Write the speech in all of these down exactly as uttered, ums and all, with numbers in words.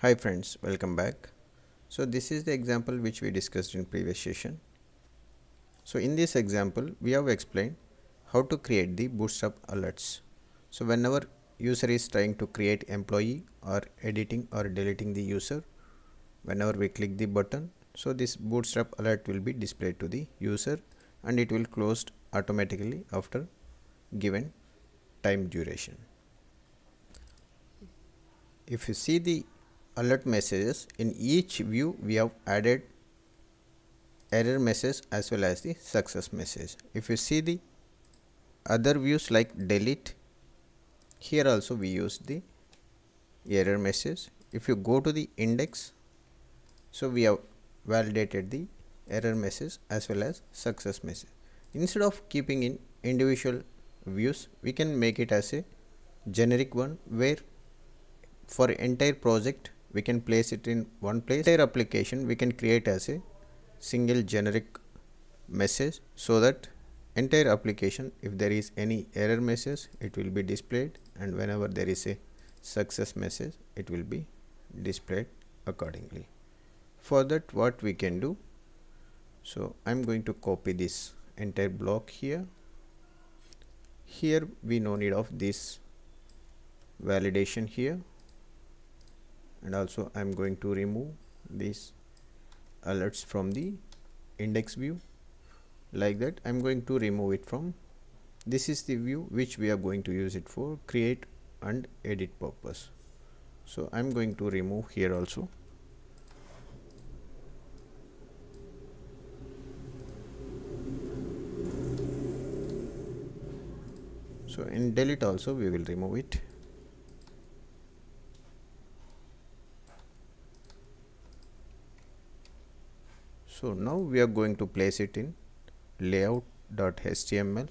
Hi friends, welcome back. So this is the example which we discussed in previous session. So in this example we have explained how to create the Bootstrap alerts. So whenever user is trying to create employee or editing or deleting the user, whenever we click the button, so this Bootstrap alert will be displayed to the user and it will close automatically after given time duration. If you see the alert messages, in each view we have added error message as well as the success message. If you see the other views like delete, here also we use the error message. If you go to the index, so we have validated the error message as well as success message. Instead of keeping in individual views, we can make it as a generic one where for entire project we can place it in one place. Entire application we can create as a single generic message, so that entire application, if there is any error message, it will be displayed, and whenever there is a success message, it will be displayed accordingly. For that, what we can do, so I am going to copy this entire block here. Here we no need of this validation here. And also I am going to remove these alerts from the index view. Like that, I am going to remove it from this is the view which we are going to use it for create and edit purpose. So I am going to remove here also. So in delete also we will remove it. So now we are going to place it in layout dot H T M L.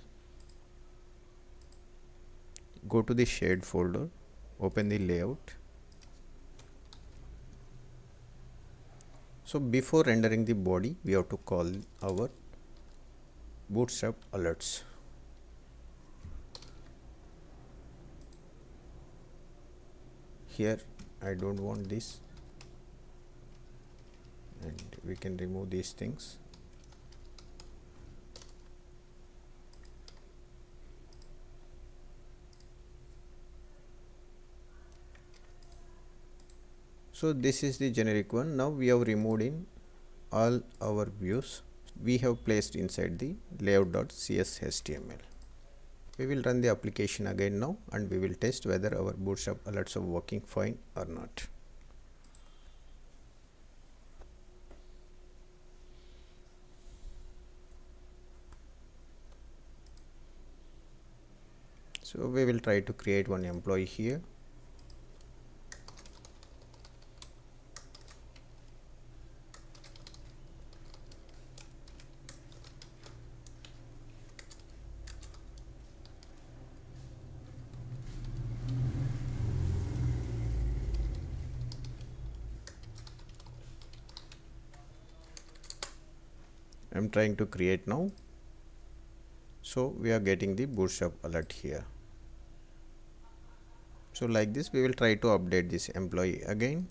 Go to the shared folder, open the layout. So before rendering the body, we have to call our Bootstrap alerts. Here I don't want this. And we can remove these things. So this is the generic one. Now we have removed in all our views. We have placed inside the layout dot C S H T M L. We will run the application again now, and we will test whether our Bootstrap alerts are working fine or not. So we will try to create one employee here. I am trying to create now. So we are getting the Bootstrap alert here. So like this, we will try to update this employee again.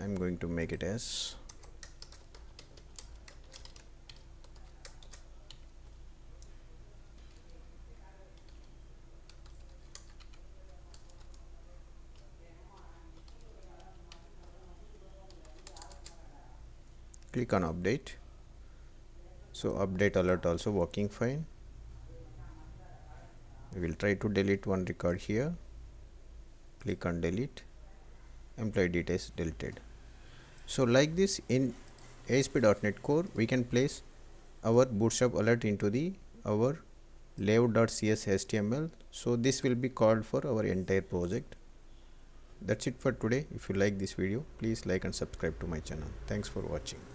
I am going to make it as click on update. So update alert also working fine. We will try to delete one record here. Click on delete. Employee details deleted. So like this, in A S P dot NET Core we can place our Bootstrap alert into the our layout dot C S H T M L. So this will be called for our entire project. That's it for today. If you like this video, please like and subscribe to my channel. Thanks for watching.